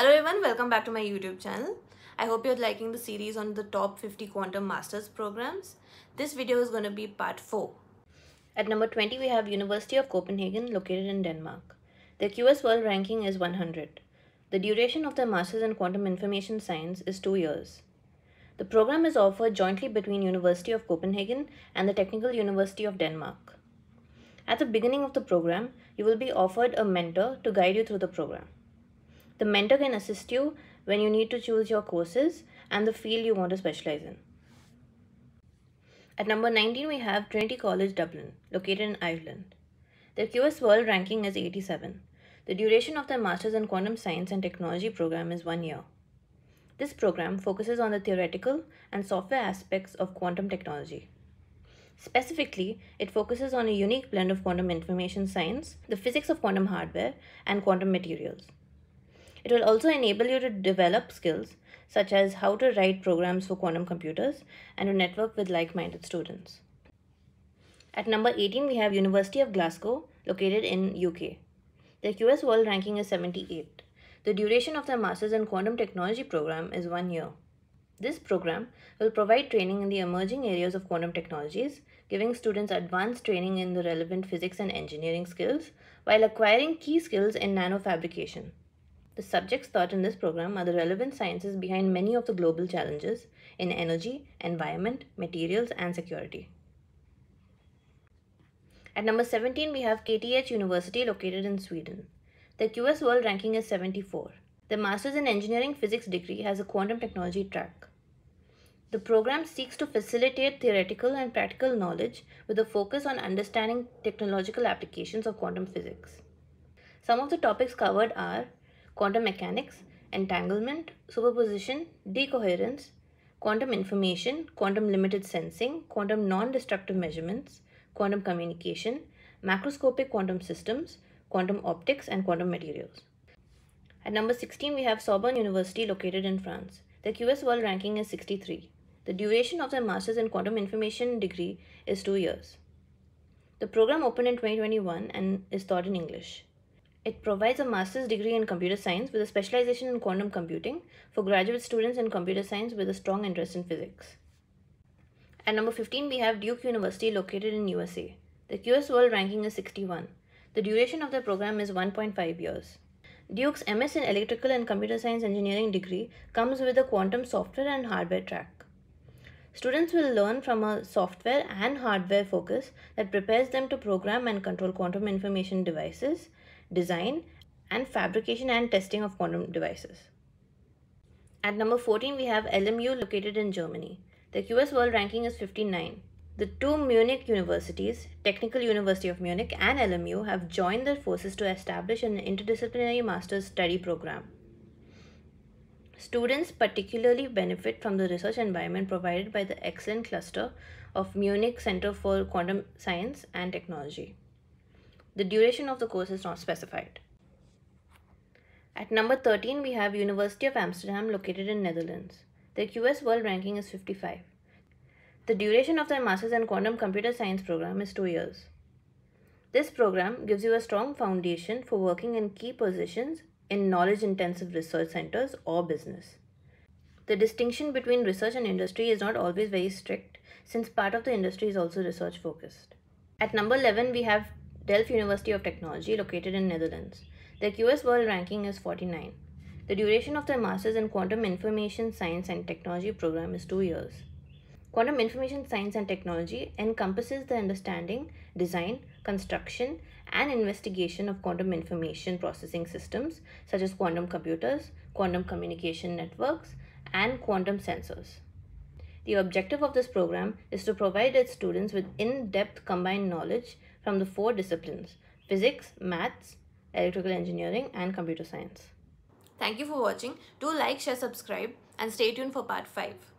Hello everyone, welcome back to my YouTube channel. I hope you're liking the series on the top 50 quantum masters programs. This video is going to be part 4. At number 20 we have University of Copenhagen located in Denmark. The QS world ranking is 100. The duration of the masters in quantum information science is 2 years. The program is offered jointly between University of Copenhagen and the Technical University of Denmark. At the beginning of the program, you will be offered a mentor to guide you through the program. The mentor can assist you when you need to choose your courses and the field you want to specialize in. At number 19, we have Trinity College Dublin, located in Ireland. Their QS World ranking is 87. The duration of their Masters in Quantum Science and Technology program is 1 year. This program focuses on the theoretical and software aspects of quantum technology. Specifically, it focuses on a unique blend of quantum information science, the physics of quantum hardware, and quantum materials. It will also enable you to develop skills such as how to write programs for quantum computers and to network with like-minded students. At number 18, we have University of Glasgow, located in UK. Their QS World ranking is 78. The duration of their Masters in Quantum Technology program is 1 year. This program will provide training in the emerging areas of quantum technologies, giving students advanced training in the relevant physics and engineering skills while acquiring key skills in nanofabrication. The subjects taught in this program are the relevant sciences behind many of the global challenges in energy, environment, materials, and security. At number 17, we have KTH University located in Sweden. Their QS World ranking is 74. The Masters in Engineering Physics degree has a quantum technology track. The program seeks to facilitate theoretical and practical knowledge with a focus on understanding technological applications of quantum physics. Some of the topics covered are quantum mechanics, entanglement, superposition, decoherence, quantum information, quantum limited sensing, quantum non-destructive measurements, quantum communication, macroscopic quantum systems, quantum optics, and quantum materials. At number 16, we have Sorbonne University located in France. The QS World ranking is 63. The duration of their Masters in Quantum Information degree is 2 years. The program opened in 2021 and is taught in English. It provides a master's degree in computer science with a specialization in quantum computing for graduate students in computer science with a strong interest in physics. At number 15, we have Duke University located in USA. The QS World ranking is 61. The duration of their program is 1.5 years. Duke's MS in Electrical and Computer Science Engineering degree comes with a quantum software and hardware track. Students will learn from a software and hardware focus that prepares them to program and control quantum information devices, design, and fabrication and testing of quantum devices. At number 14, we have LMU located in Germany. The QS World ranking is 59. The two Munich universities, Technical University of Munich and LMU, have joined their forces to establish an interdisciplinary master's study program. Students particularly benefit from the research environment provided by the excellent cluster of Munich Center for Quantum Science and Technology. The duration of the course is not specified. At number 13, we have University of Amsterdam located in Netherlands. Their QS World ranking is 55. The duration of their Masters in Quantum Computer Science program is 2 years. This program gives you a strong foundation for working in key positions in knowledge-intensive research centers or business. The distinction between research and industry is not always very strict, since part of the industry is also research-focused. At number 11, we have Delft University of Technology located in Netherlands. Their QS World ranking is 49. The duration of their Masters in Quantum Information Science and Technology program is 2 years. Quantum Information Science and Technology encompasses the understanding, design, construction, and investigation of quantum information processing systems such as quantum computers, quantum communication networks, and quantum sensors. The objective of this program is to provide its students with in-depth combined knowledge from the 4 disciplines: physics, maths, electrical engineering, and computer science. Thank you for watching. Do like, share, subscribe, and stay tuned for part 5.